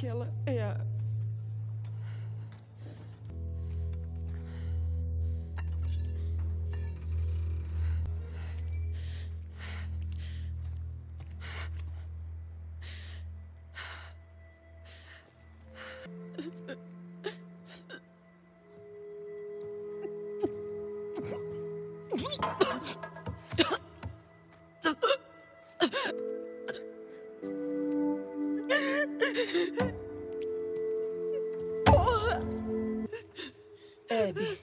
aquela é a... Abby.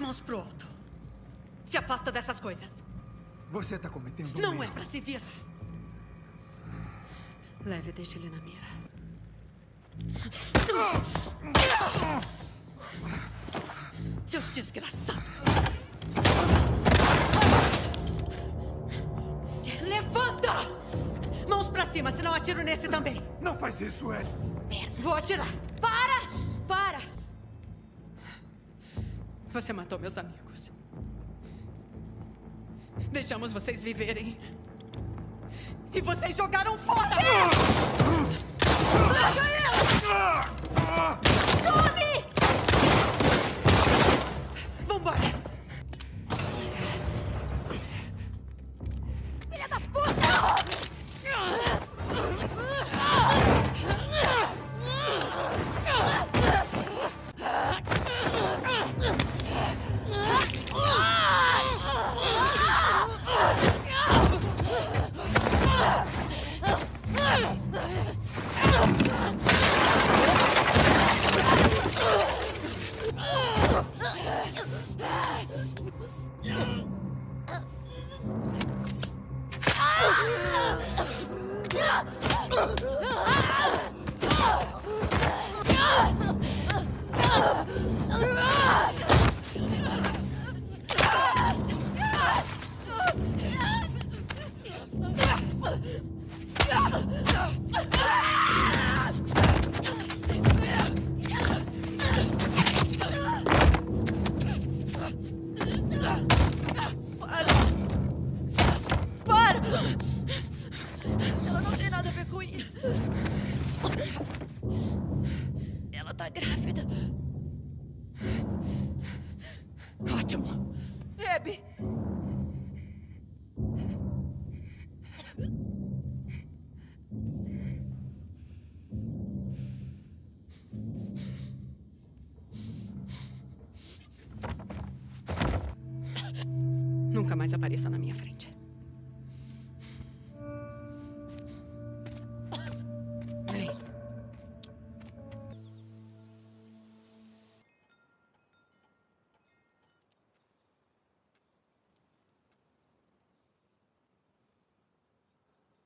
Mãos pro alto. Se afasta dessas coisas. Você tá cometendo um erro. Não é pra se virar. Leve, deixa ele na mira. Seus desgraçados! Jess, levanta! Mãos pra cima, senão atiro nesse também. Não faz isso, Ed. Merda. Vou atirar. Para! Para! Você matou meus amigos. Deixamos vocês viverem. E vocês jogaram fora! Larga ela! Tome! Vambora! Filha da puta! Nunca mais apareça na minha frente. Vem.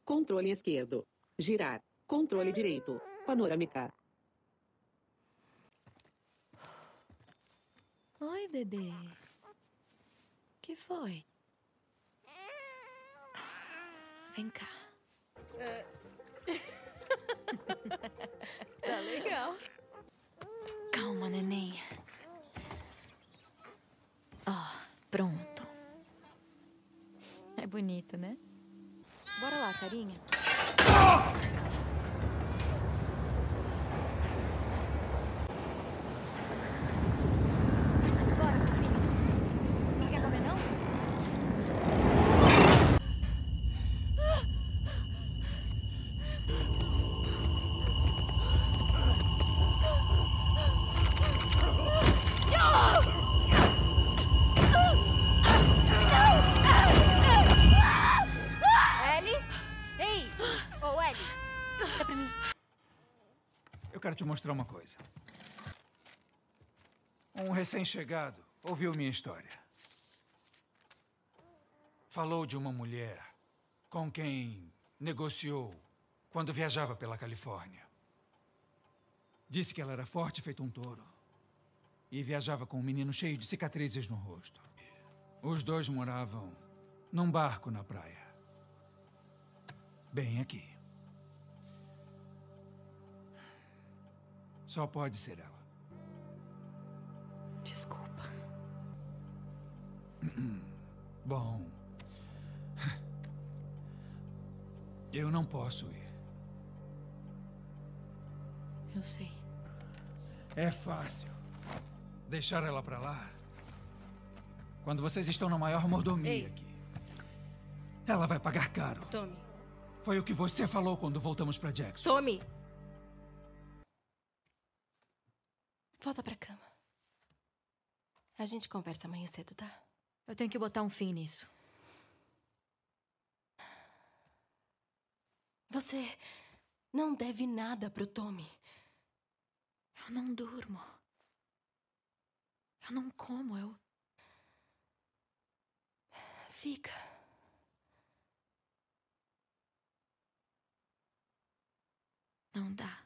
Controle esquerdo. Girar. Controle direito. Panorâmica. Oi, bebê. O que foi? Vem cá. Tá legal. Calma, neném. Ó, pronto. É bonito, né? Bora lá, carinha. Te mostrar uma coisa. Um recém-chegado ouviu minha história. Falou de uma mulher com quem negociou quando viajava pela Califórnia. Disse que ela era forte, feito um touro, e viajava com um menino cheio de cicatrizes no rosto. Os dois moravam num barco na praia, bem aqui. Só pode ser ela. Desculpa. Bom... eu não posso ir. Eu sei. É fácil deixar ela pra lá quando vocês estão na maior mordomia. Ei. Aqui. Ela vai pagar caro. Tommy. Foi o que você falou quando voltamos pra Jackson. Tommy! Volta pra cama. A gente conversa amanhã cedo, tá? Eu tenho que botar um fim nisso. Você não deve nada pro Tommy. Eu não durmo. Eu não como, eu... Fica. Não dá.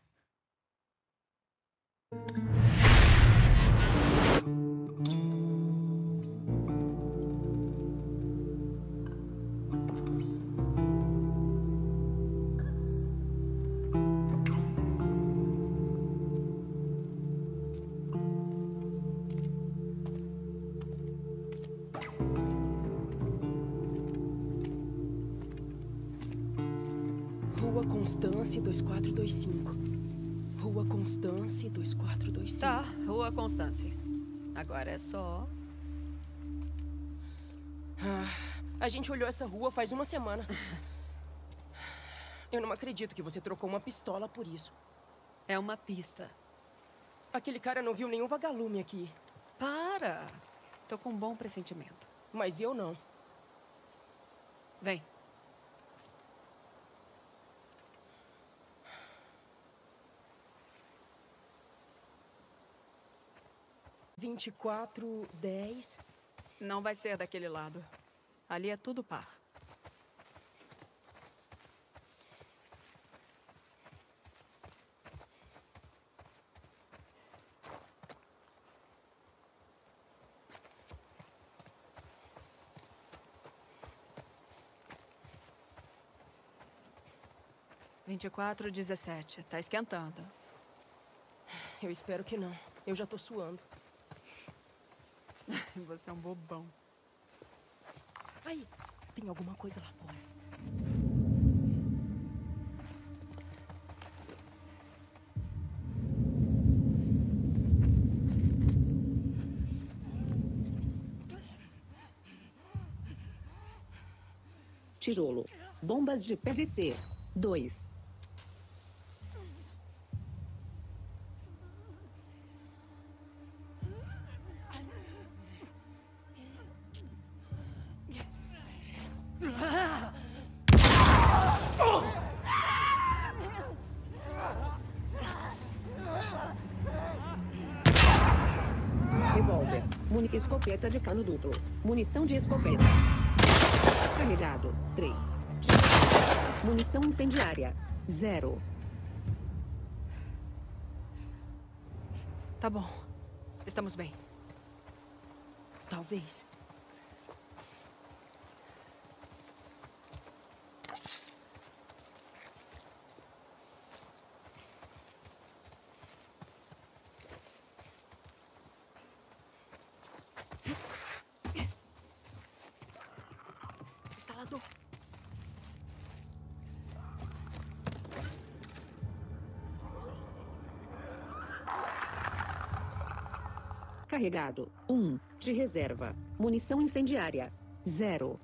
Rua Constância 2425. Rua Constância 2425. Tá, Rua Constância. Agora é só... a gente olhou essa rua faz uma semana. Eu não acredito que você trocou uma pistola por isso. É uma pista. Aquele cara não viu nenhum vagalume aqui. Para! Tô com um bom pressentimento. Mas eu não. Vem. (24, 10). Não vai ser daquele lado. Ali é tudo par. (24, 17). Tá esquentando. Eu espero que não. Eu já tô suando. Você é um bobão. Ai, tem alguma coisa lá fora. Tijolo. Bombas de PVC. 2. Escopeta de cano duplo. Munição de escopeta. Carregado. 3. Munição incendiária. 0. Tá bom. Estamos bem. Talvez. Carregado. 1. De reserva. Munição incendiária. 0.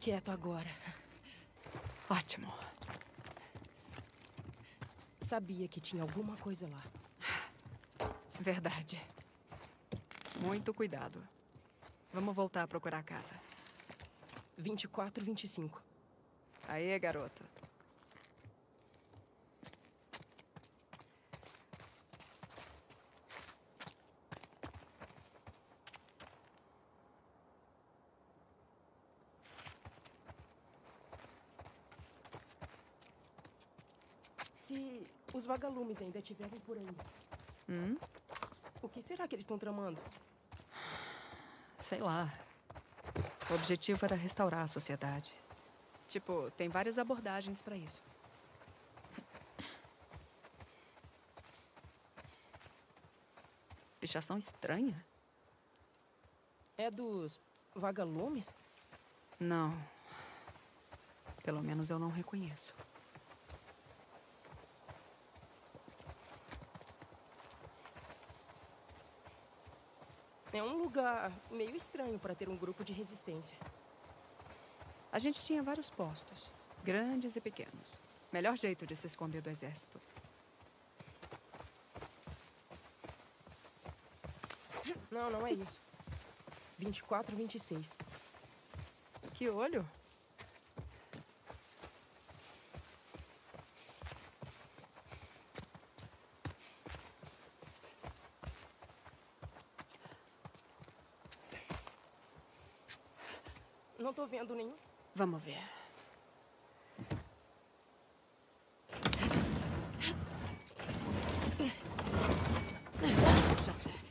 Quieto agora. Ótimo. Sabia que tinha alguma coisa lá. Verdade. Muito cuidado. Vamos voltar a procurar a casa. 24, 25. Aê, garoto. se os vagalumes ainda estiverem por aí. O que será que eles estão tramando? Sei lá. O objetivo era restaurar a sociedade. Tipo, tem várias abordagens pra isso. Pichação estranha? É dos vagalumes? Não. Pelo menos eu não reconheço. É um lugar meio estranho para ter um grupo de resistência. A gente tinha vários postos, grandes e pequenos. Melhor jeito de se esconder do exército. Não, não é isso. 24, 26. Que olho! Não tô vendo nenhum. Vamos ver. Já serve.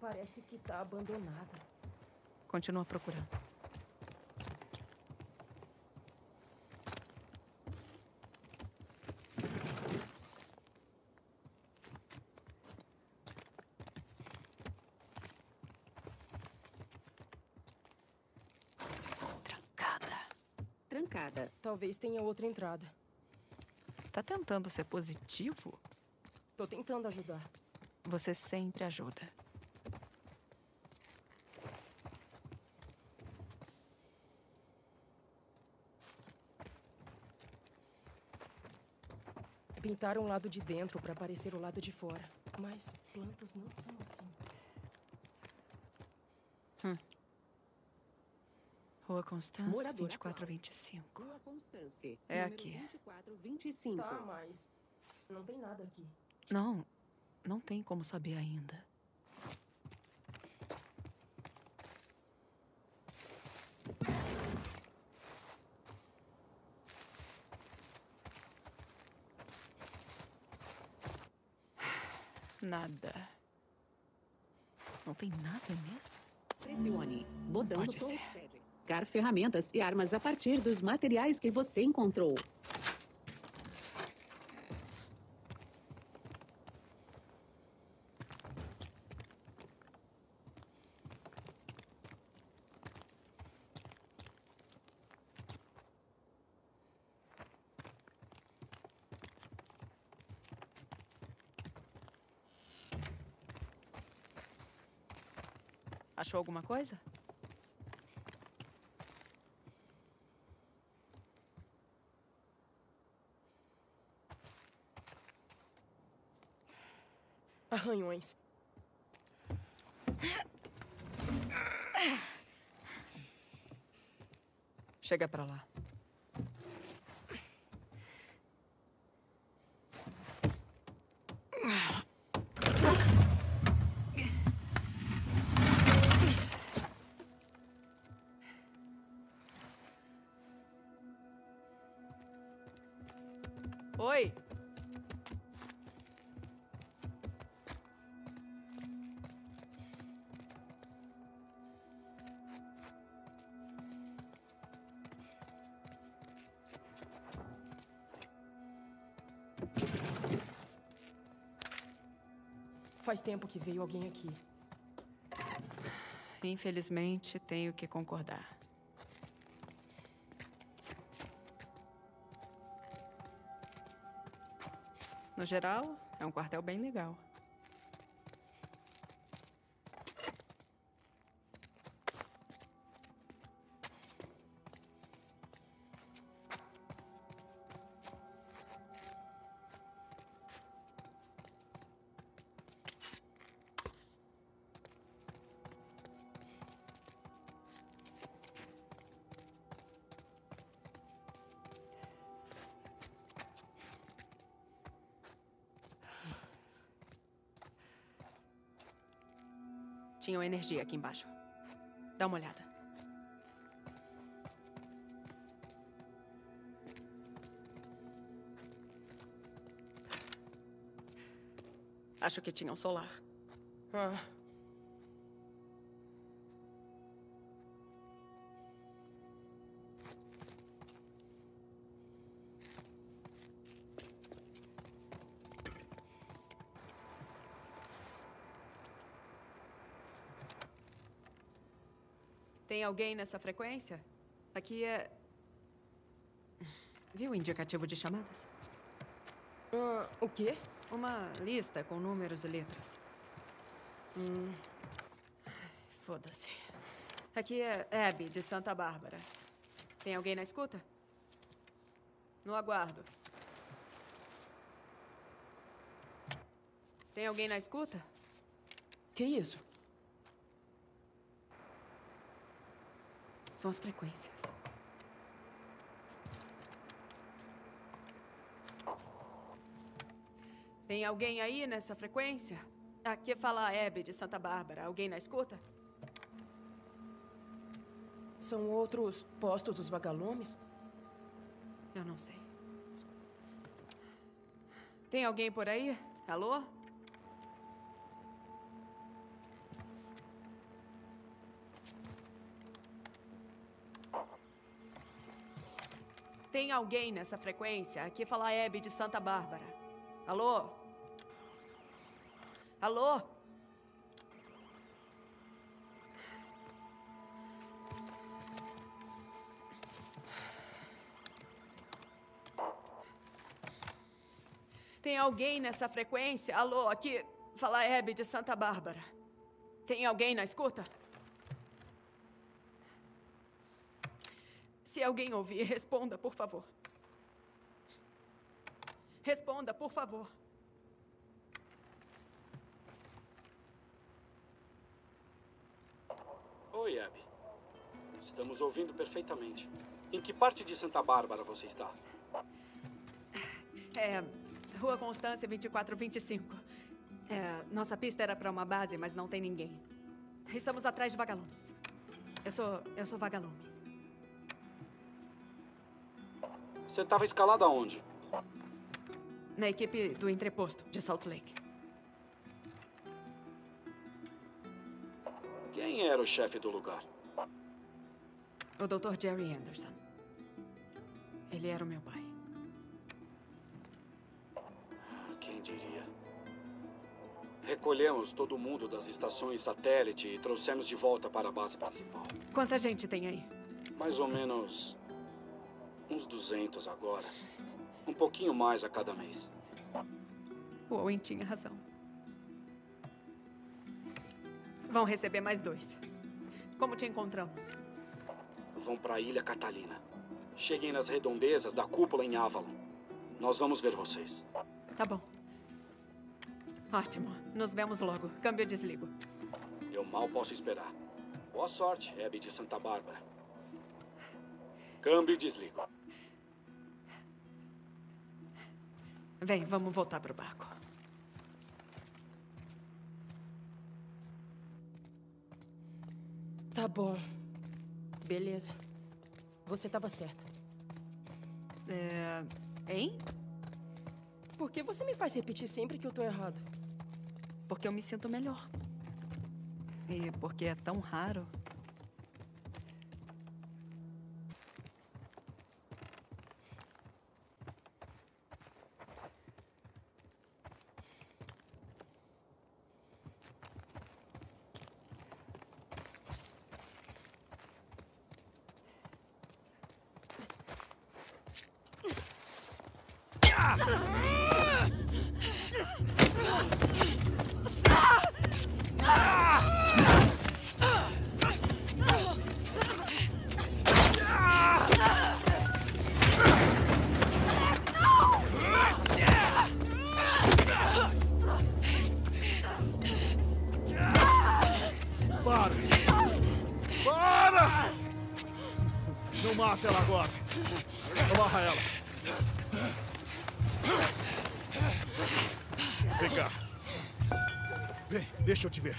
Parece que tá abandonada. Continua procurando. Trancada. Trancada. Talvez tenha outra entrada. Tá tentando ser positivo? Tô tentando ajudar. Você sempre ajuda. Pintaram o lado de dentro para parecer o lado de fora. Mas plantas não são assim. Rua Constância, 2425. Rua Constância. É aqui. 2425. Tá, mas não tem nada aqui. Não, não tem como saber ainda. Nada. Não tem nada mesmo? Pressione. Botão do Touchpad. Car ferramentas e armas a partir dos materiais que você encontrou. Achou alguma coisa? Arranhões. Chega pra lá. Oi! Faz tempo que veio alguém aqui. Infelizmente, tenho que concordar. No geral, é um quartel bem legal. Tinham energia aqui embaixo. Dá uma olhada. Acho que tinham solar. Ah. Tem alguém nessa frequência? Aqui é... Viu o indicativo de chamadas? O quê? Uma lista com números e letras. Foda-se. Aqui é Abby, de Santa Bárbara. Tem alguém na escuta? No aguardo. Tem alguém na escuta? Que isso? São as frequências. Tem alguém aí nessa frequência? Aqui fala a Abby de Santa Bárbara. Alguém na escuta? São outros postos dos vagalumes? Eu não sei. Tem alguém por aí? Alô? Tem alguém nessa frequência? Aqui fala a Abby de Santa Bárbara. Alô? Alô? Tem alguém nessa frequência? Alô? Aqui fala a Abby de Santa Bárbara. Tem alguém na escuta? Se alguém ouvir, responda, por favor. Responda, por favor. Oi, Abby. Estamos ouvindo perfeitamente. Em que parte de Santa Bárbara você está? Rua Constância, 2425. Nossa pista era para uma base, mas não tem ninguém. Estamos atrás de vagalumes. Eu sou vagalume. Você estava escalada aonde? Na equipe do entreposto de Salt Lake. Quem era o chefe do lugar? O Dr. Jerry Anderson. Ele era o meu pai. Quem diria? Recolhemos todo mundo das estações satélite e trouxemos de volta para a base principal. Quanta gente tem aí? Mais ou menos... uns 200 agora. Um pouquinho mais a cada mês. O Owen tinha razão. Vão receber mais 2. Como te encontramos? Vão para a Ilha Catalina. Cheguem nas redondezas da cúpula em Avalon. Nós vamos ver vocês. Tá bom. Ótimo. Nos vemos logo. Câmbio e desligo. Eu mal posso esperar. Boa sorte, Abby de Santa Bárbara. Câmbio e desligo. Vem, vamos voltar pro barco. Tá bom. Beleza. Você estava certa. Hein? Por que você me faz repetir sempre que eu tô errado? Porque eu me sinto melhor. E porque é tão raro. Vem, deixa eu te ver.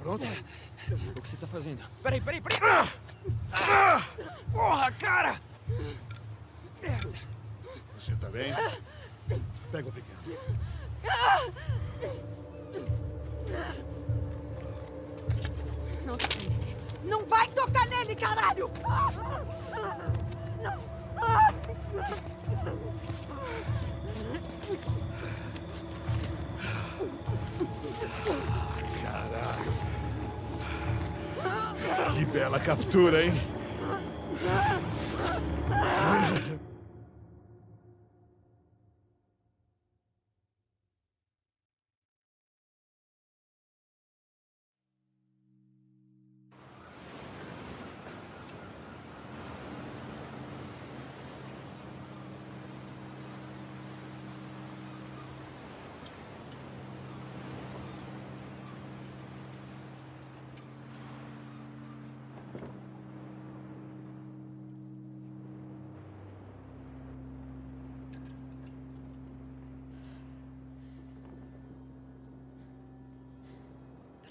pronta? O que você tá fazendo? Peraí! Porra, cara! Merda! Você tá bem? Pega um pequeno. Não toca nele. Não vai tocar nele, caralho! Caralho! Que bela captura, hein?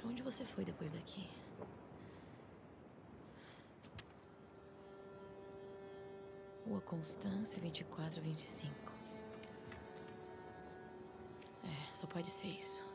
Onde você foi depois daqui? Rua Constância, 2425. É, só pode ser isso.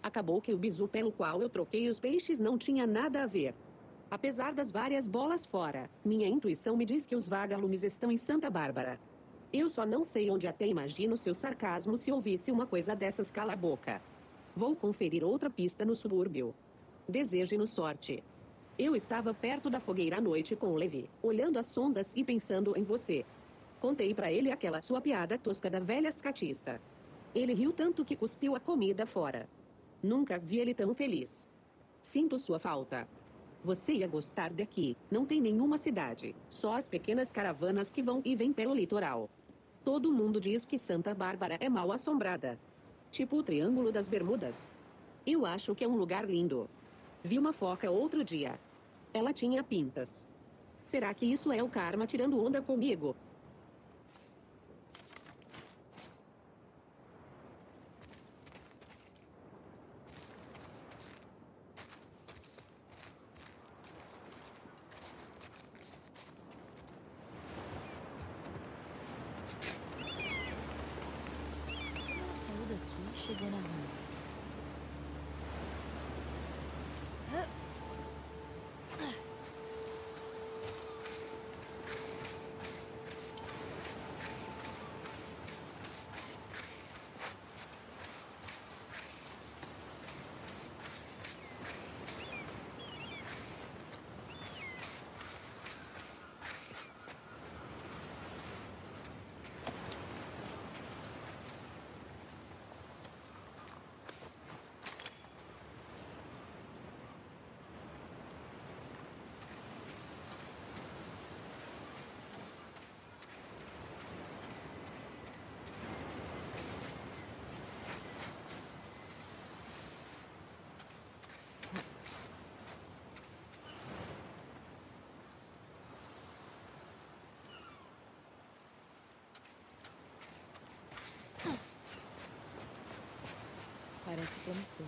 Acabou que o bizu pelo qual eu troquei os peixes não tinha nada a ver. Apesar das várias bolas fora, minha intuição me diz que os vagalumes estão em Santa Bárbara. Eu só não sei onde, até imagino seu sarcasmo se ouvisse uma coisa dessas. Cala a boca. Vou conferir outra pista no subúrbio. Deseje-nos sorte. Eu estava perto da fogueira à noite com o Lev, olhando as ondas e pensando em você. Contei pra ele aquela sua piada tosca da velha escatista. Ele riu tanto que cuspiu a comida fora. Nunca vi ele tão feliz. Sinto sua falta. Você ia gostar daqui. Não tem nenhuma cidade, só as pequenas caravanas que vão e vêm pelo litoral. Todo mundo diz que Santa Bárbara é mal assombrada. Tipo o Triângulo das Bermudas. Eu acho que é um lugar lindo. Vi uma foca outro dia. Ela tinha pintas. Será que isso é o karma tirando onda comigo? Parece promissor.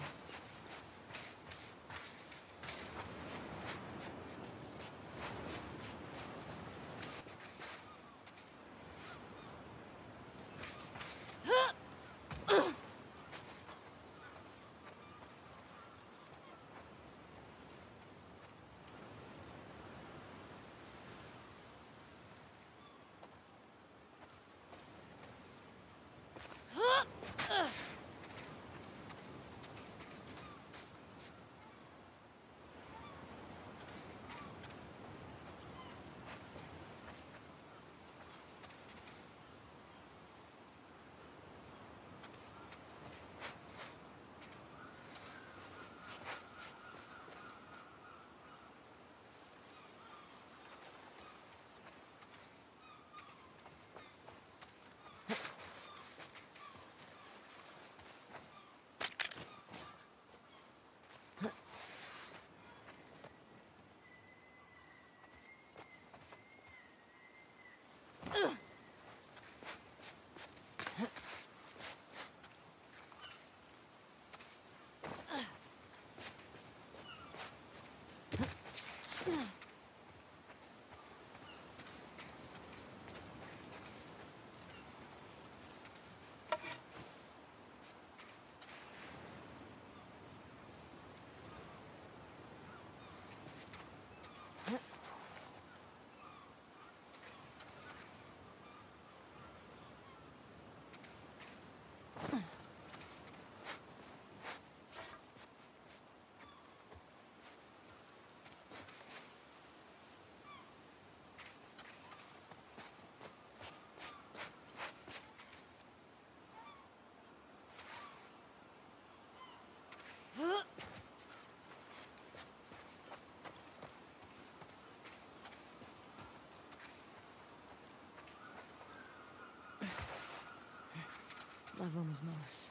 vamos nós.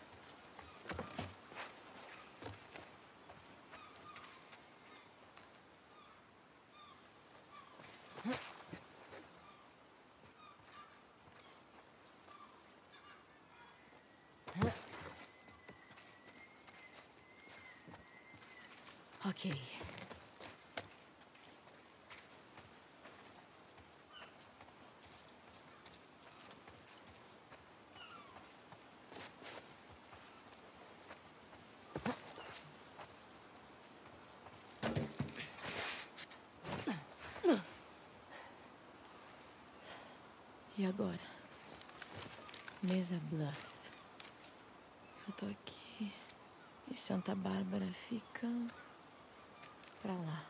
Ok. E agora? Mesa Bluff. Eu tô aqui e Santa Bárbara fica pra lá.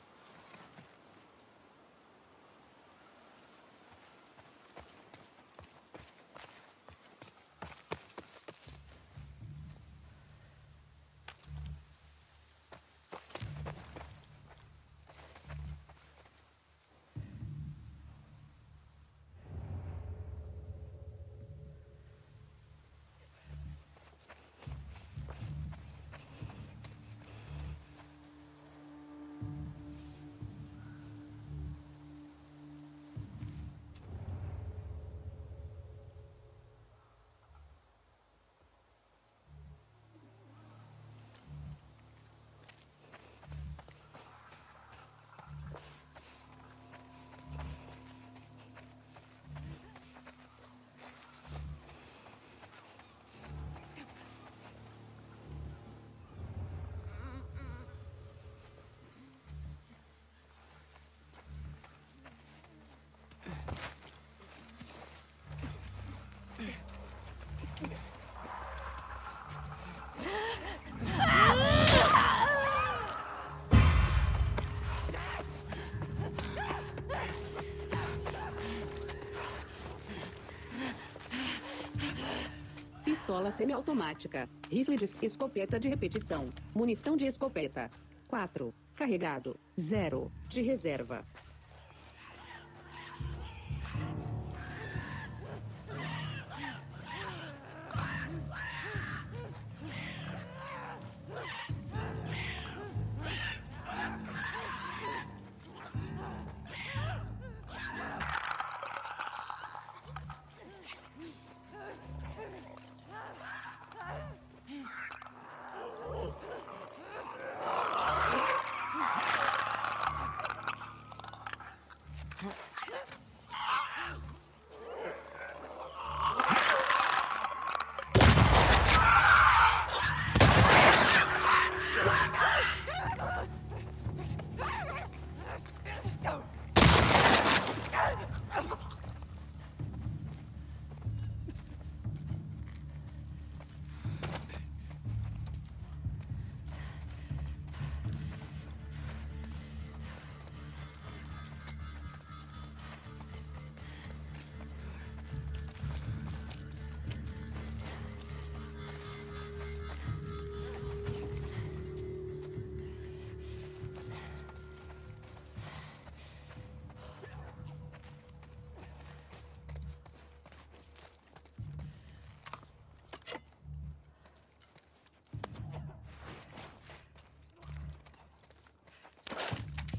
Pistola semiautomática, rifle de escopeta de repetição, munição de escopeta, 4, carregado, 0, de reserva.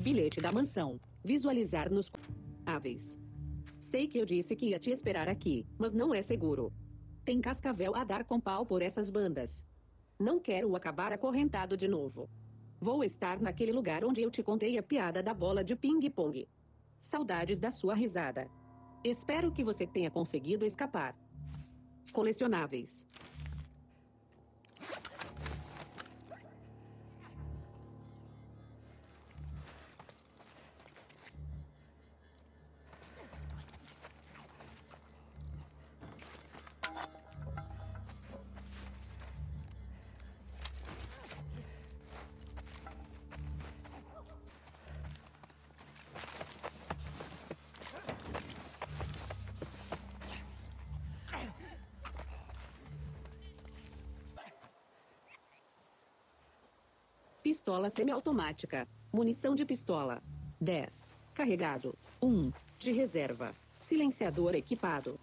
Bilhete da mansão. Visualizar nos aves. Sei que eu disse que ia te esperar aqui, mas não é seguro. Tem cascavel a dar com pau por essas bandas. Não quero acabar acorrentado de novo. Vou estar naquele lugar onde eu te contei a piada da bola de ping-pong. Saudades da sua risada. Espero que você tenha conseguido escapar. Colecionáveis. Pistola semiautomática. Munição de pistola. 10. Carregado. 1. De reserva. Silenciador equipado.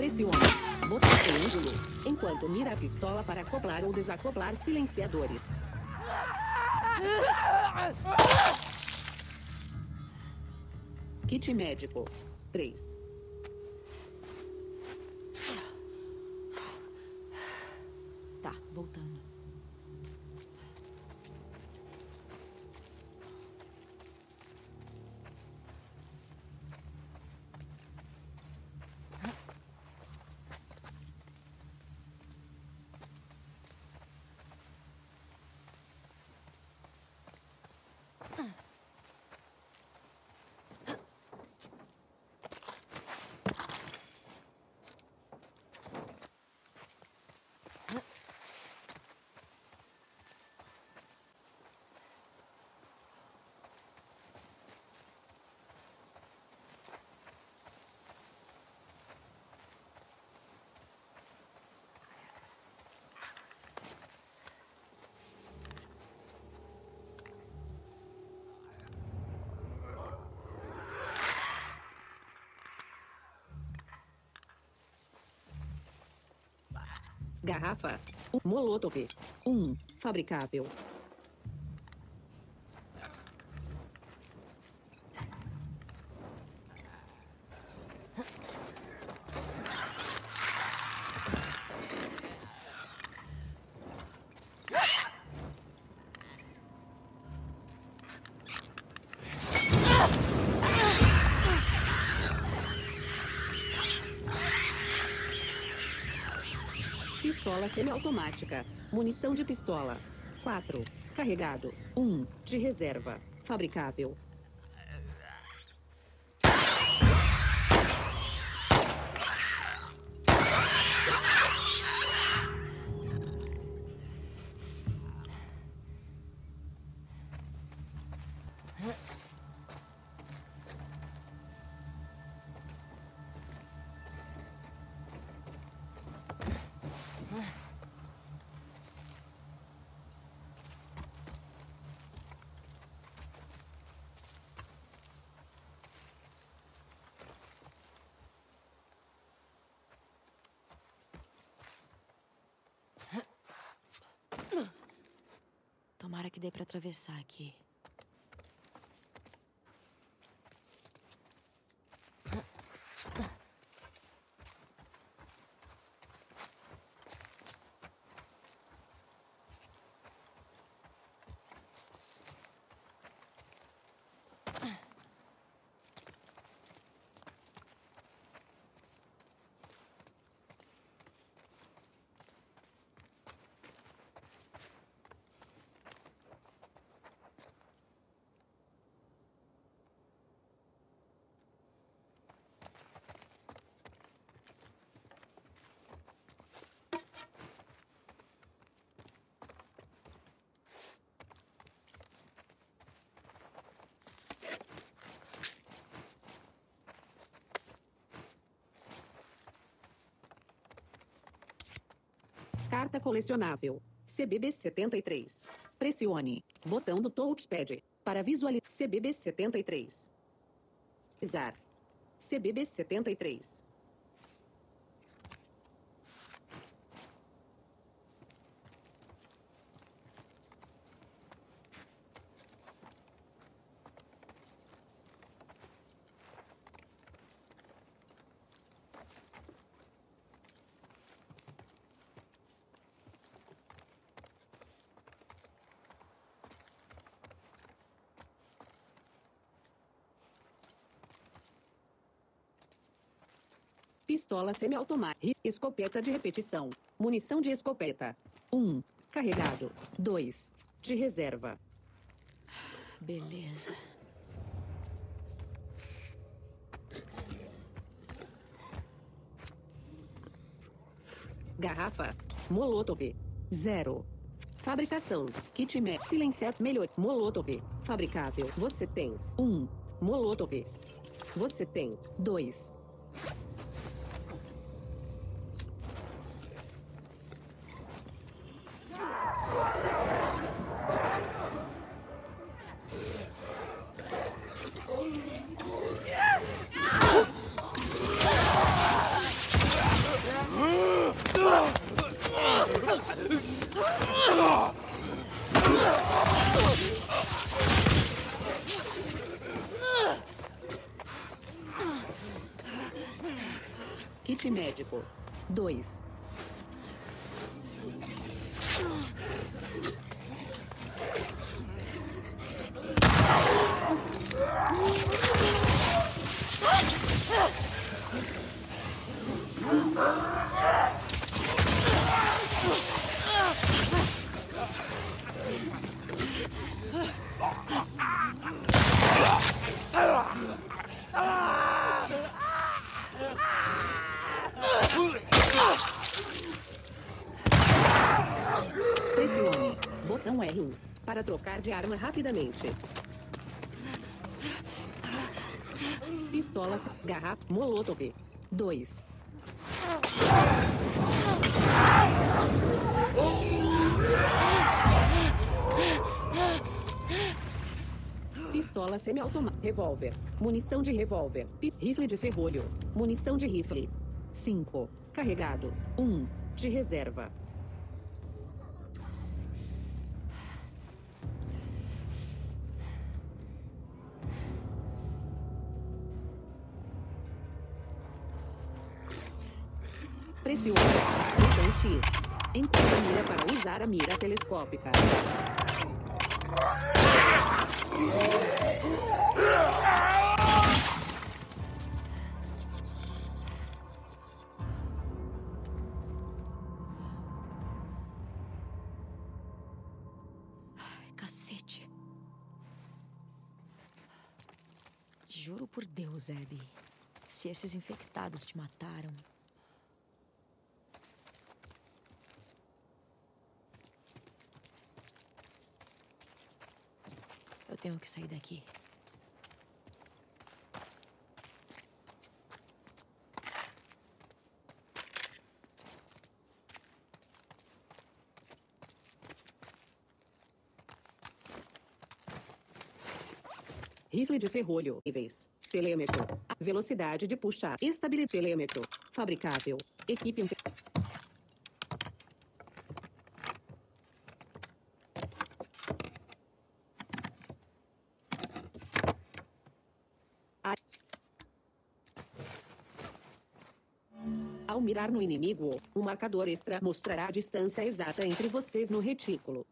Pressione o botão triângulo enquanto mira a pistola para acoplar ou desacoplar silenciadores. Kit médico 3. Tá, voltando. Garrafa Molotov 1, fabricável. Pistola semiautomática. Munição de pistola. 4. Carregado. 1. De reserva. Fabricável. Tomara que dê pra atravessar aqui. Carta colecionável. CBB-73. Pressione botão do touchpad para visualizar. CBB-73. Zar. CBB-73. Pistola semiautomática. Escopeta de repetição. Munição de escopeta. 1. Carregado. 2. De reserva. Beleza. Garrafa Molotov. 0. Fabricação. Kit med. Silenciado melhor. Molotov. Fabricável. Você tem 1. Molotov. Você tem 2. kit médico. 2. Pressione botão R1 para trocar de arma rapidamente. Pistolas, garrafa, molotov. 2. Pistola semiautomática, revólver, munição de revólver, rifle de ferrolho, munição de rifle. 5. Carregado. 1. De reserva. Pressione botão X. Encontre a mira para usar a mira telescópica. Ai, cacete. Juro por Deus, Abby. Se esses infectados te mataram... Tenho que sair daqui. Rifle de ferrolho. Níveis. Telêmetro. Velocidade de puxar. Estabilidade. Telêmetro. Fabricável. Equipe... Ao mirar no inimigo, o marcador extra mostrará a distância exata entre vocês no retículo.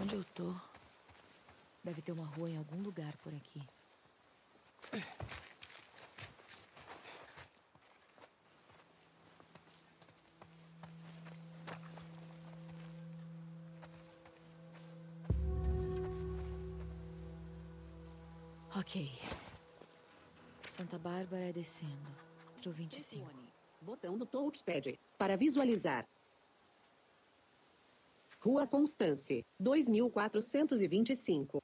Onde eu tô? Deve ter uma rua em algum lugar por aqui. Ok. Santa Bárbara é descendo. Metro 25. Botão do touchpad para visualizar. Rua Constância, 2425.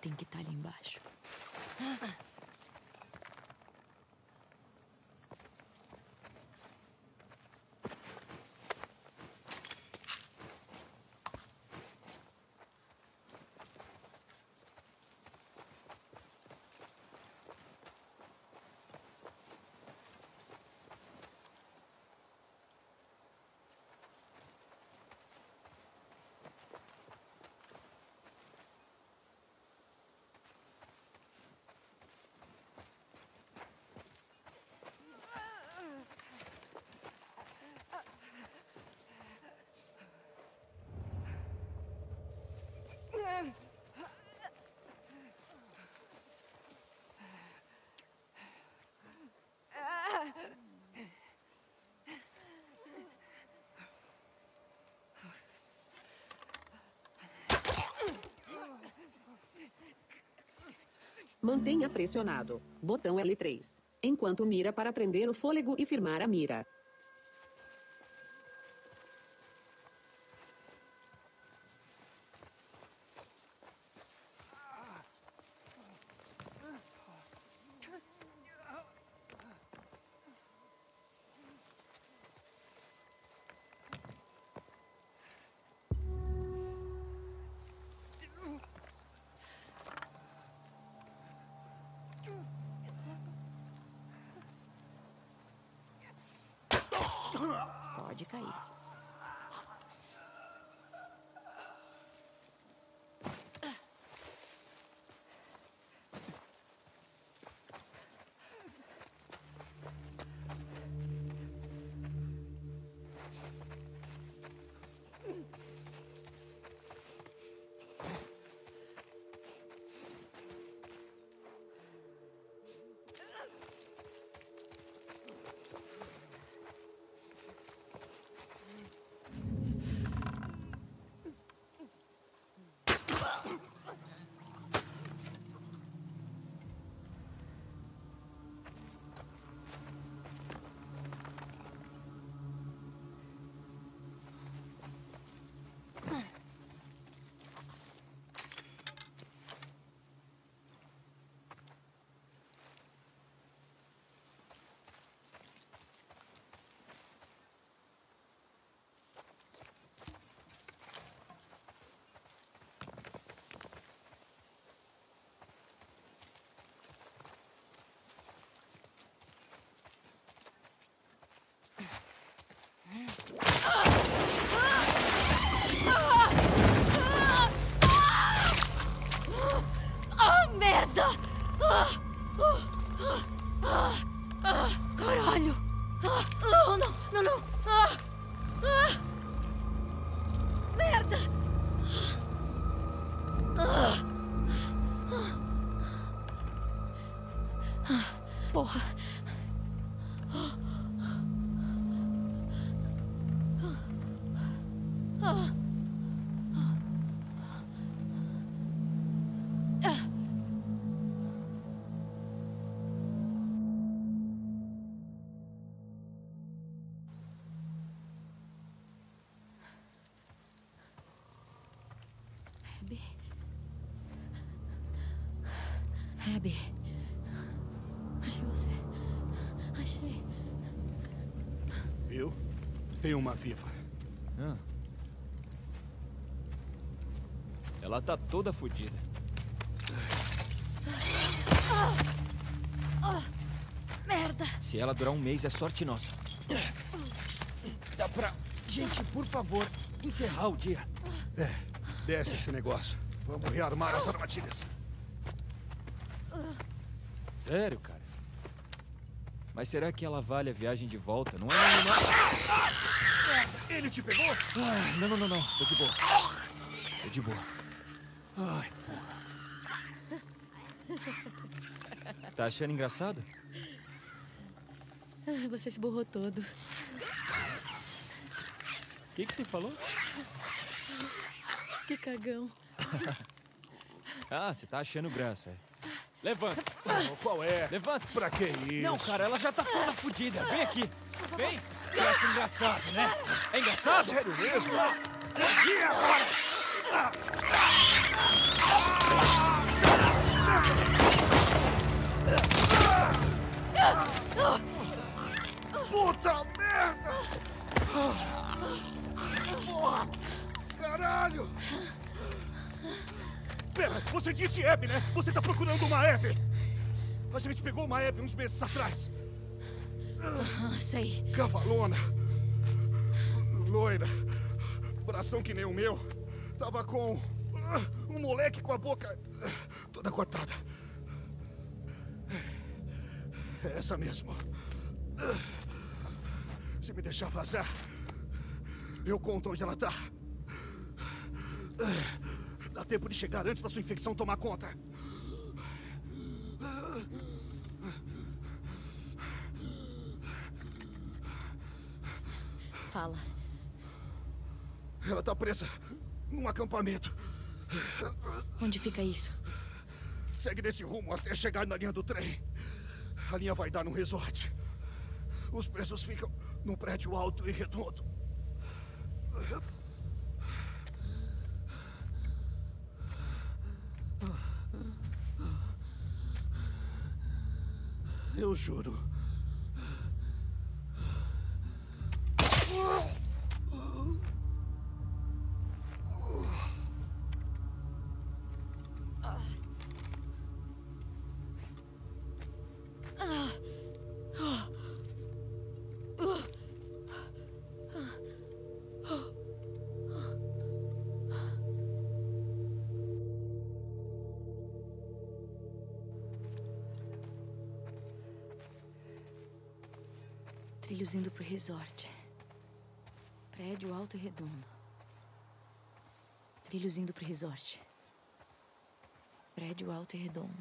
Tem que estar ali embaixo. Mantenha pressionado botão L3 enquanto mira para prender o fôlego e firmar a mira. Pode cair. Abby, achei você. Achei. Viu? Tem uma viva. Ah. Ela tá toda fodida. Merda! Se ela durar um mês, é sorte nossa. Dá pra... Gente, por favor, encerrar o dia. É, desce esse negócio. Vamos rearmar as armadilhas. Sério, cara? Mas será que ela vale a viagem de volta? Não é? Não. Ele te pegou? Ah, não. Tô de boa. Tô de boa. Ai, porra. Tá achando engraçado? Você se borrou todo. O que você falou? Que cagão. Ah, você tá achando graça, é? Levanta. Oh, qual é? Levanta. Pra que isso? Não, cara, ela já tá toda fodida. Vem aqui. Vem. Parece engraçado, né? É engraçado? Sério mesmo? Vem agora. Puta merda! Porra! Caralho! Pera, você disse Abby, né? Você tá procurando uma Abby. A gente pegou uma Abby uns meses atrás. Sei. Cavalona. Loira. Coração que nem o meu. Tava com... um moleque com a boca... toda cortada. É essa mesmo. Se me deixar vazar... eu conto onde ela tá. Dá tempo de chegar antes da sua infecção tomar conta. Fala. Ela tá presa num acampamento. Onde fica isso? Segue nesse rumo até chegar na linha do trem. A linha vai dar num resort. Os presos ficam num prédio alto e redondo. Eu juro. Trilhos indo pro resort. Prédio alto e redondo. Trilhos indo pro resort. Prédio alto e redondo.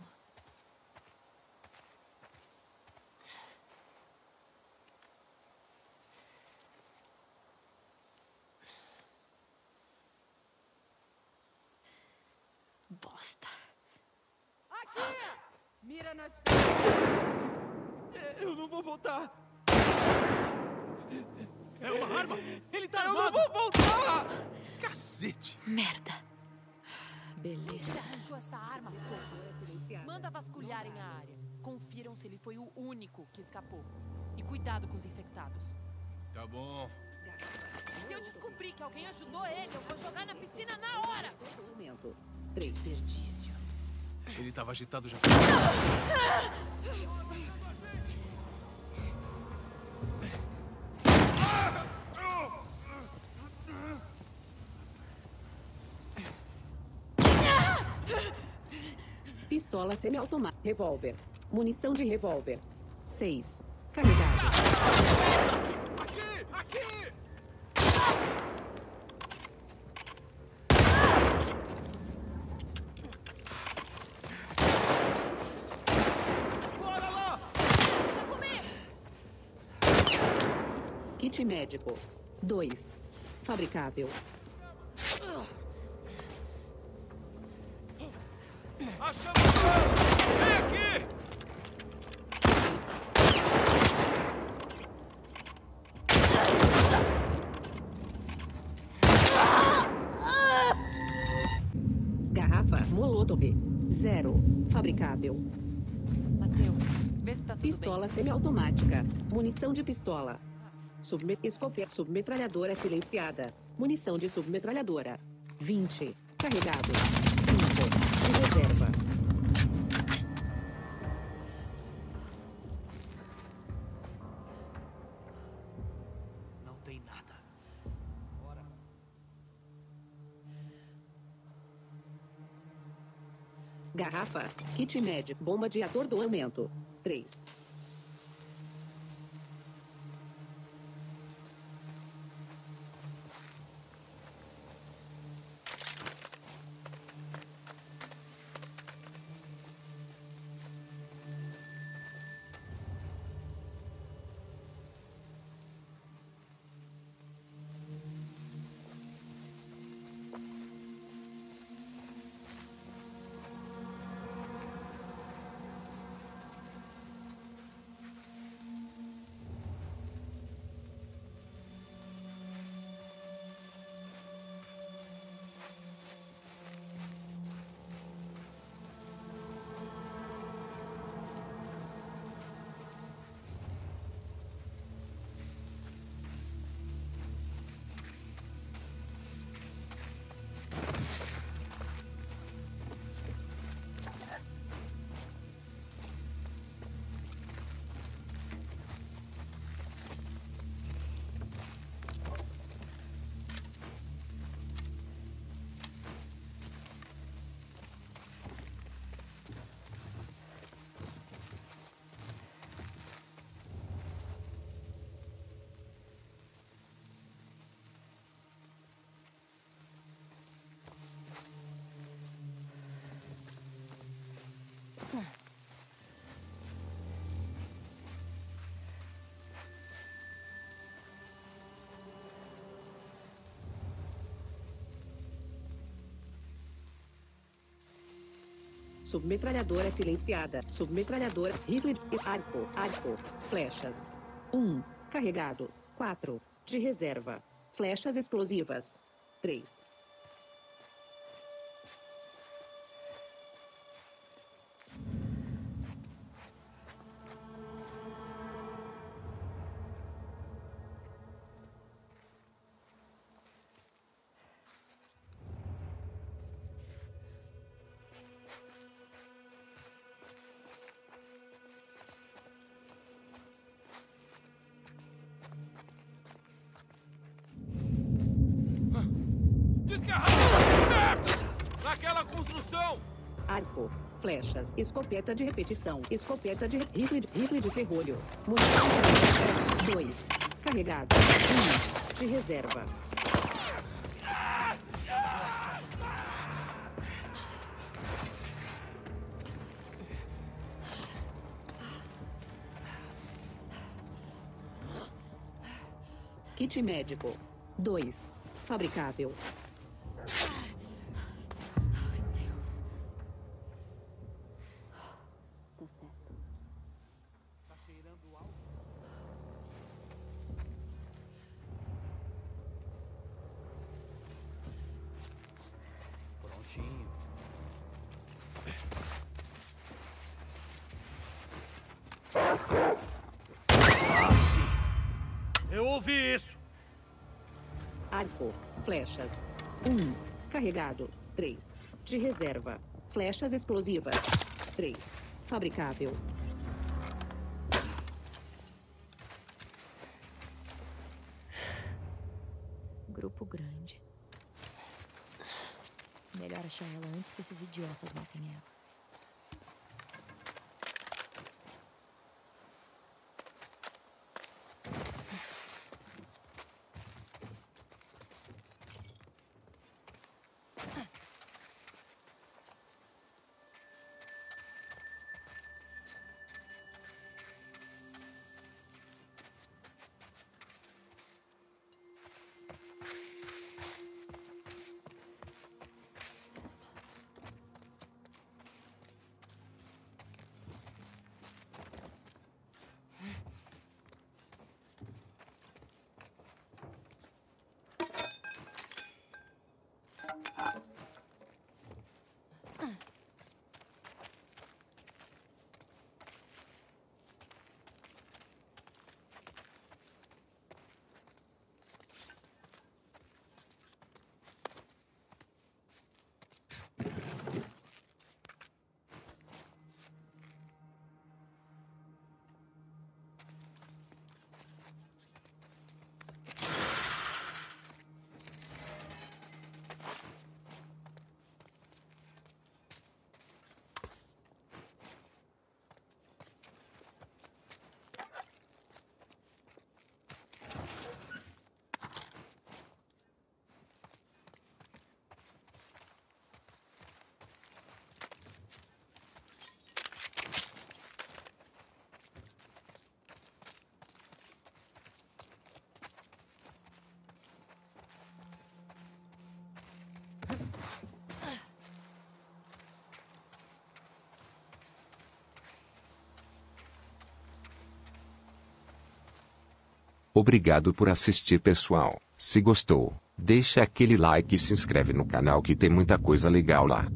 Bosta. Aqui! Mira nas... Eu não vou voltar! É uma arma! Ele tá armado! Eu não vou voltar! Cacete! Merda! Beleza. Ele achou essa arma, pô. Manda vasculharem a área. Confiram se ele foi o único que escapou. E cuidado com os infectados. Tá bom. Se eu descobrir que alguém ajudou ele, eu vou jogar na piscina na hora! Desperdício. Ele tava agitado já. Pistola semiautomática. Revólver. Munição de revólver. 6. Carregado. Aqui! Aqui! Bora lá! Kit médico. 2. Fabricável. Vem aqui! Garrafa Molotov. 0. Fabricável. Mateus, vê se tá tudo bem. Pistola semiautomática. Munição de pistola. Submetralhadora silenciada. Munição de submetralhadora. 20. Carregado. 5. Reserva. Garrafa, kit médico, bomba de atordoamento. 3. Submetralhadora silenciada. Submetralhadora. Rifle de arco. Arco. Flechas. 1. Carregado. 4. De reserva. Flechas explosivas. 3. Flechas, escopeta de repetição, escopeta de rifle de ferrolho. 2. Carregado. 1. De reserva. Kit médico. 2. Fabricável. Flechas. 1. Carregado. 3. De reserva. Flechas explosivas. 3. Fabricável. Grupo grande. Melhor achar ela antes que esses idiotas matem ela. Obrigado por assistir, pessoal. Se gostou, deixa aquele like e se inscreve no canal que tem muita coisa legal lá.